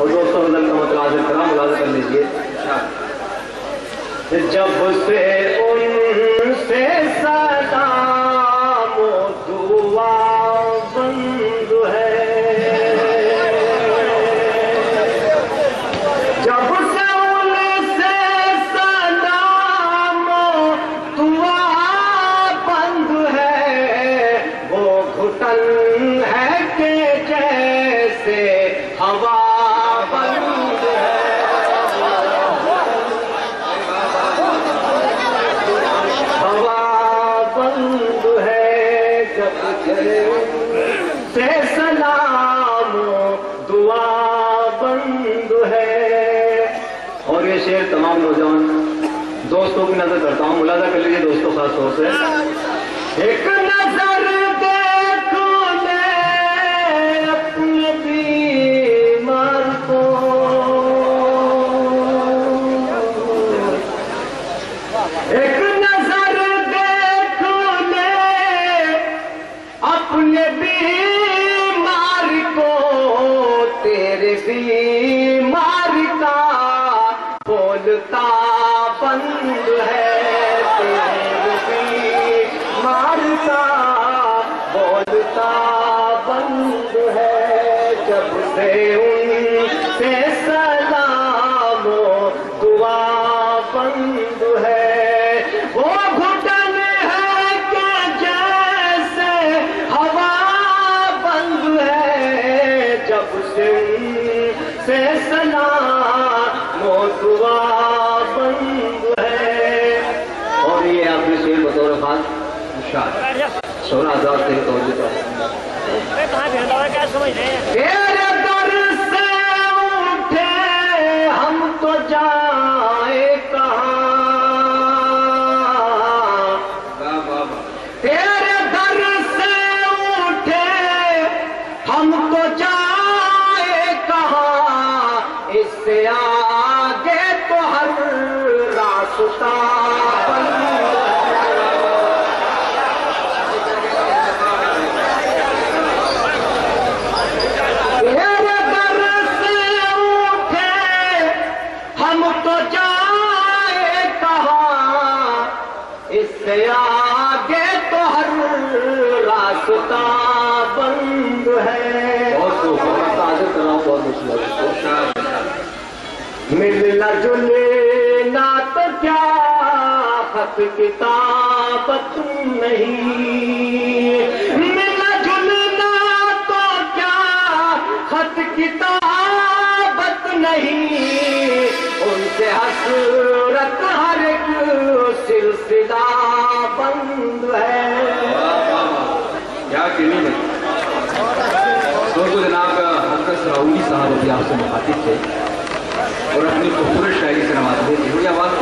और दोस्तों का मतलब मुलाकात कर लीजिए। जब से उनसे सलामो दुआ बंद है, जब से उनसे सलामो दुआ बंद है, वो घुटन है के जैसे हवा बंद है। हवा बंद है जब से सलाम दुआ बंद है। और ये शेर तमाम नौजवान दोस्तों की नजर करता हूँ, मुलाकात कर लीजिए दोस्तों खास तौर से। एक नजर बंद है, मारता बोलता बंद है। जब से उनसे सलामो दुआ बंद है, वो घुटन है के जैसे हवा बंद है। जब से उनसे सलामो दुआ सोना हजार से क्या समझ रहे हैं। तेरे दर से उठे हम तो जाए कहाँ, तेरे दर से उठे हम तो जाए कहाँ, इससे आगे तो हर रास्ता आगे तो हर रास्ता बंद है। और तो बहुत मुश्किल मिलना जुलना तो क्या खत किताबत नहीं, मिलना जुलना तो क्या खत किताबत नहीं। उनसे हसरत हर एक सिलसिला बंद है। क्या कहने दोस्तों, जनाब हसरत सराउनी साहब अभी आपसे मुखातिब थे और अपनी खूबसूरत शायरी से नवाज थे।